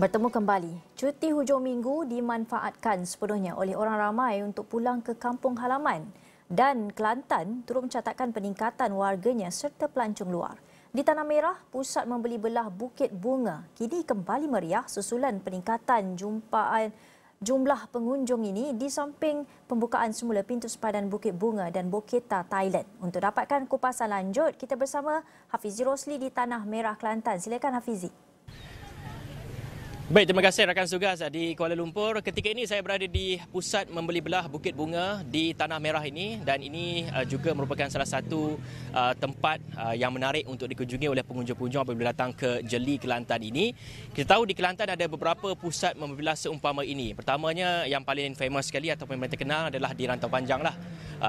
Bertemu kembali, cuti hujung minggu dimanfaatkan sepenuhnya oleh orang ramai untuk pulang ke kampung halaman dan Kelantan turut mencatatkan peningkatan warganya serta pelancong luar. Di Tanah Merah, pusat membeli belah Bukit Bunga kini kembali meriah susulan peningkatan jumlah pengunjung ini di samping pembukaan semula pintu sepadan Bukit Bunga dan Boketa, Thailand. Untuk dapatkan kupasan lanjut, kita bersama Hafizi Rosli di Tanah Merah, Kelantan. Silakan Hafizi. Baik, terima kasih rakan tugas di Kuala Lumpur. Ketika ini saya berada di pusat membeli belah Bukit Bunga di Tanah Merah ini dan ini juga merupakan salah satu tempat yang menarik untuk dikunjungi oleh pengunjung-pengunjung apabila datang ke Jeli, Kelantan ini. Kita tahu di Kelantan ada beberapa pusat membeli belah seumpama ini. Pertamanya yang paling famous sekali atau paling terkenal adalah di Rantau Panjang lah.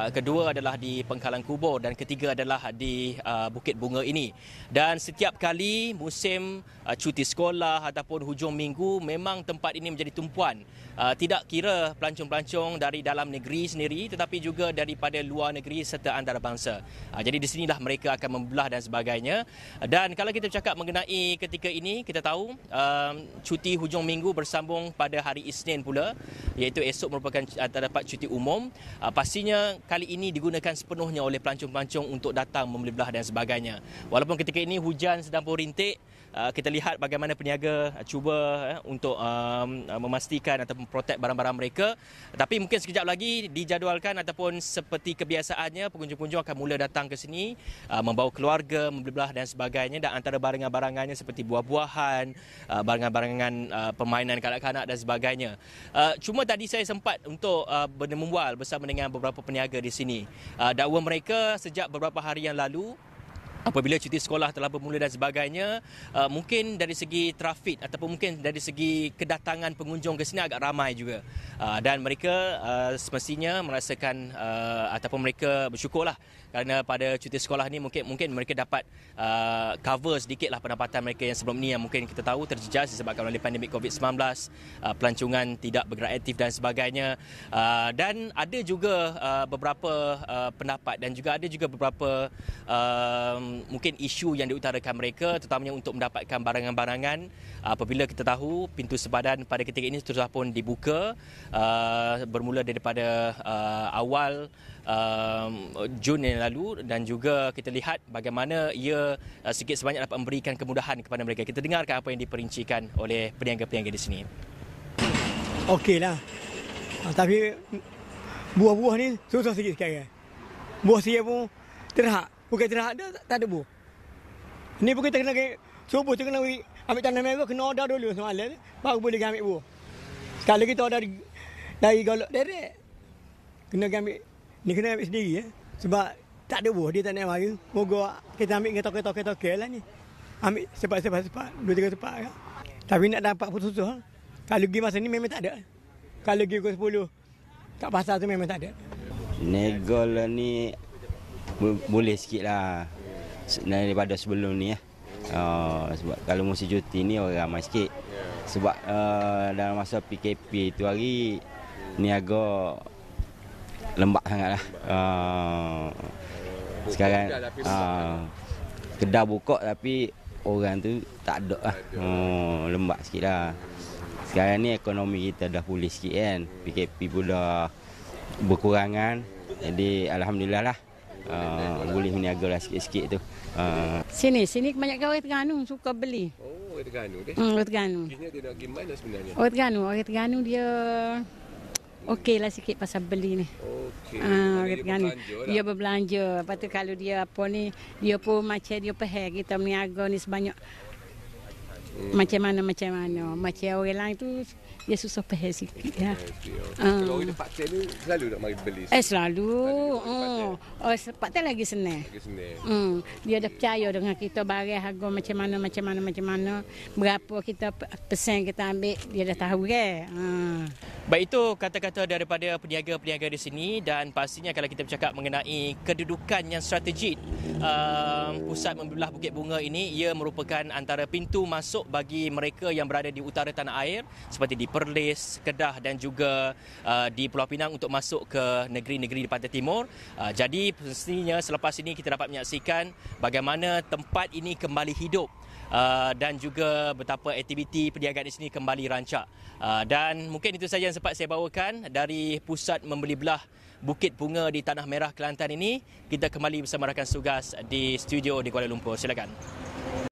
Kedua adalah di Pengkalan Kubor dan ketiga adalah di Bukit Bunga ini. Dan setiap kali musim cuti sekolah ataupun hujung minggu memang tempat ini menjadi tumpuan. Tidak kira pelancong-pelancong dari dalam negeri sendiri tetapi juga daripada luar negeri serta antarabangsa. Jadi di sinilah mereka akan membelah dan sebagainya. Dan kalau kita bercakap mengenai ketika ini, kita tahu cuti hujung minggu bersambung pada hari Isnin pula, iaitu esok merupakan terdapat cuti umum. Pastinya kali ini digunakan sepenuhnya oleh pelancong-pelancong untuk datang membeli belah dan sebagainya. Walaupun ketika ini hujan sedang pun rintik, kita lihat bagaimana peniaga cuba untuk memastikan atau memprotek barang-barang mereka. Tapi mungkin sekejap lagi dijadualkan ataupun seperti kebiasaannya, pengunjung-pengunjung akan mula datang ke sini, membawa keluarga, membeli belah dan sebagainya. Dan antara barangan-barangannya seperti buah-buahan, barangan-barangan permainan kanak-kanak dan sebagainya. Cuma tadi saya sempat untuk berbual bersama dengan beberapa peniaga di sini. Dakwa mereka sejak beberapa hari yang lalu apabila cuti sekolah telah bermula dan sebagainya, mungkin dari segi trafik ataupun mungkin dari segi kedatangan pengunjung ke sini agak ramai juga. Dan mereka semestinya merasakan ataupun mereka bersyukurlah kerana pada cuti sekolah ini mungkin mereka dapat cover sedikitlah pendapatan mereka yang sebelum ini yang mungkin kita tahu terjejas disebabkan oleh pandemik COVID-19, pelancongan tidak bergerak aktif dan sebagainya. Dan ada juga beberapa pendapat dan juga ada juga beberapa mungkin isu yang diutarakan mereka, terutamanya untuk mendapatkan barangan-barangan apabila kita tahu pintu sepadan pada ketika ini terus pun dibuka bermula daripada awal Jun yang lalu dan juga kita lihat bagaimana ia sedikit sebanyak dapat memberikan kemudahan kepada mereka. Kita dengarkan apa yang diperincikan oleh peniaga-peniaga di sini. Okeylah. Tapi buah-buah ni susah sikit sekarang. Buah saya pun terhad. Bukit terhad dah tak ada buah. Ni bukit kena subuh tu kena ambil tanah merah, kena order dulu semalam baru boleh ambil buah. Sekali kita order dari Golok direct kena ambil ni, kena ambil sendiri ya. Sebab tak ada buah, dia tak nak mari. Moga kita ambil ketok-ketok lah ni. Ambil sepat-sepat, 2-3 sepat kan. Tapi nak dapat pun susah. Kalau pergi masa ni memang tak ada. Kalau pergi pukul 10 kat pasar tu memang tak ada. Negol ni boleh sikit lah daripada sebelum ni lah. Sebab kalau musim cuti ni orang ramai sikit. Sebab dalam masa PKP tu hari ni agak lembab sangat lah. Sekarang Kedah buka tapi orang tu tak ada lah. Lembab sikit lah. Sekarang ni ekonomi kita dah pulih sikit kan. PKP pula berkurangan. Jadi Alhamdulillah lah. Boleh meniaga lah sikit-sikit tu. Sini kebanyakan orang Terengganu suka beli. Oh, orang Terengganu ke? Orang Terengganu. Kisahnya dia nak gimana sebenarnya? Orang Terengganu dia okeylah sikit pasal beli ni. Okey. Orang Terengganu dia berbelanja. Lepas tu kalau dia apa ni, dia pun macam dia pahal kita meniaga ni sebanyak macam mana. Macam orang lain tu dia susah pahal sikit. Ya. Kalau orang tempat tel ni selalu nak mari beli. Selalu. Sepatutnya lagi senang. Dia dah percaya dengan kita barang harga macam mana. Berapa kita pesan kita ambil dia dah tahu kan. Baik, itu kata-kata daripada peniaga-peniaga di sini dan pastinya kalau kita bercakap mengenai kedudukan yang strategik pusat membelah Bukit Bunga ini, ia merupakan antara pintu masuk bagi mereka yang berada di utara tanah air seperti di Perlis, Kedah dan juga di Pulau Pinang untuk masuk ke negeri-negeri di pantai timur. Jadi pastinya selepas ini kita dapat menyaksikan bagaimana tempat ini kembali hidup dan juga betapa aktiviti perniagaan di sini kembali rancak. Dan mungkin itu saja yang sempat saya bawakan dari pusat membeli belah Bukit Bunga di Tanah Merah, Kelantan ini. Kita kembali bersama rakan tugas di studio di Kuala Lumpur. Silakan.